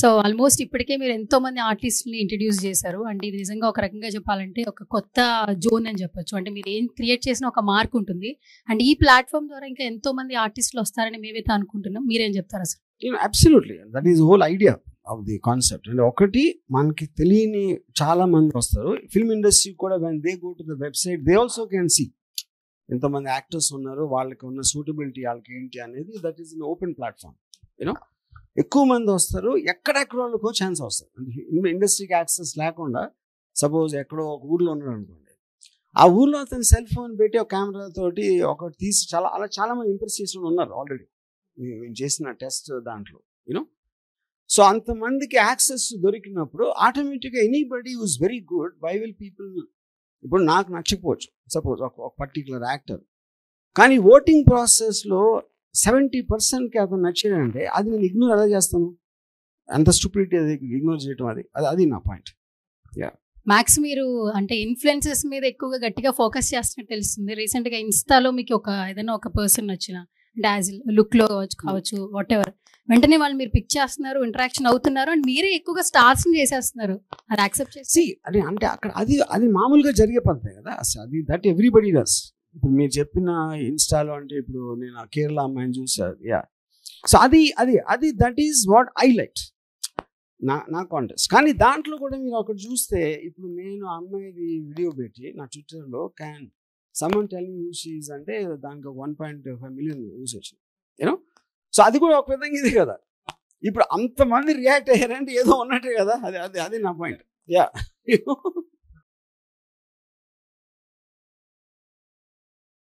So almost ఇప్పటికే మీరు ఎంతో మంది ఆర్టిస్టులని ఇంట్రడ్యూస్ చేశారు, అంటే ఇది నిజంగా ఒక రకంగా చెప్పాలంటే ఒక కొత్త జోన్ అని చెప్పొచ్చు. అంటే మీరు ఏం క్రియేట్ చేసిన ఒక మార్క్ ఉంటుంది, అండ్ ఈ ప్లాట్ఫామ్ ద్వారా ఇంకా ఎంతో మంది ఆర్టిస్టులు వస్తారని మేమైతే అనుకుంటున్నాం. మీరేం చెప్తారు అసలు? Absolutely, that is whole idea of the concept. And ఒకటి మనకి తెలియని చాలా మంది వస్తారు. ఫిల్మ్ ఇండస్ట్రీ కూడా when they go to the website they also can see ఎంతమంది యాక్టర్స్ ఉన్నారు, వాళ్ళకి ఉన్న సూటబిలిటీ వాళ్ళకి ఏంటి అనేది. That is an open platform, you know. ఎక్కువ మంది వస్తారు, ఎక్కడెక్కడ వాళ్ళకో ఛాన్స్ వస్తారు. అంటే ఇండస్ట్రీకి యాక్సెస్ లేకుండా సపోజ్ ఎక్కడో ఒక ఊర్లో ఉన్నాడు అనుకోండి, ఆ ఊర్లో అతను సెల్ ఫోన్ పెట్టి ఒక కెమెరాతోటి ఒకటి తీసి చాలా మంది ఇంప్రెస్ చేసిన ఉన్నారు ఆల్రెడీ మేము చేసిన టెస్ట్ దాంట్లో, యూనో. సో అంతమందికి యాక్సెస్ దొరికినప్పుడు ఆటోమేటిక్గా anybody who's very good, why will people. ఇప్పుడు నాకు నచ్చకపోవచ్చు సపోజ్ ఒక పర్టికులర్ యాక్టర్, కానీ ఓటింగ్ ప్రాసెస్లో 70%కి అతను నచ్చాడంటే అది నేను ఇగ్నోర్ ఎలా చేస్తాను? అంత స్టూపిడిటీ అది ఇగ్నోర్ చేయడం, అది అది నా పాయింట్. యా మ్యాక్స్, మీరు అంటే ఇన్ఫ్లుయెన్సెస్ మీద ఎక్కువగా గట్టిగా ఫోకస్ చేస్తున్నట్టు తెలుస్తుంది. రీసెంట్గా ఇన్స్టాలో మీకు ఒక ఏదైనా ఒక పర్సన్ నచ్చిన డాజ్ లుక్లో కావచ్చు, వాట్ ఎవర్, వెంటనే వాళ్ళు మీరు పిక్ చేస్తున్నారు, ఇంటరాక్షన్ అవుతున్నారు, అండ్ మీరే ఎక్కువగా స్టార్స్ చేసేస్తున్నారు. అది యాక్సెప్ట్ చేసి అది అంటే అక్కడ అది మామూలుగా జరిగే పడుతుంది కదా అసలు, అది దట్ ఎవ్రీబడి డస్. ఇప్పుడు మీరు చెప్పిన ఇన్స్టాలో అంటే ఇప్పుడు నేను కేరళ అమ్మాయిని చూసాను, యా. సో అది అది అది that is what I like నా కాంటెస్ట్. కానీ దాంట్లో కూడా మీరు ఒకటి చూస్తే, ఇప్పుడు నేను అమ్మాయిది వీడియో పెట్టి నా ట్విట్టర్లో can someone tell me who she is అంటే దానికి 1.5 million వ్యూస్ వచ్చింది, యూనో. సో అది కూడా ఒక విధంగా ఇది కదా, ఇప్పుడు అంతమంది రియాక్ట్ అయ్యారంటే ఏదో ఉన్నట్టే కదా, అది నా పాయింట్. యా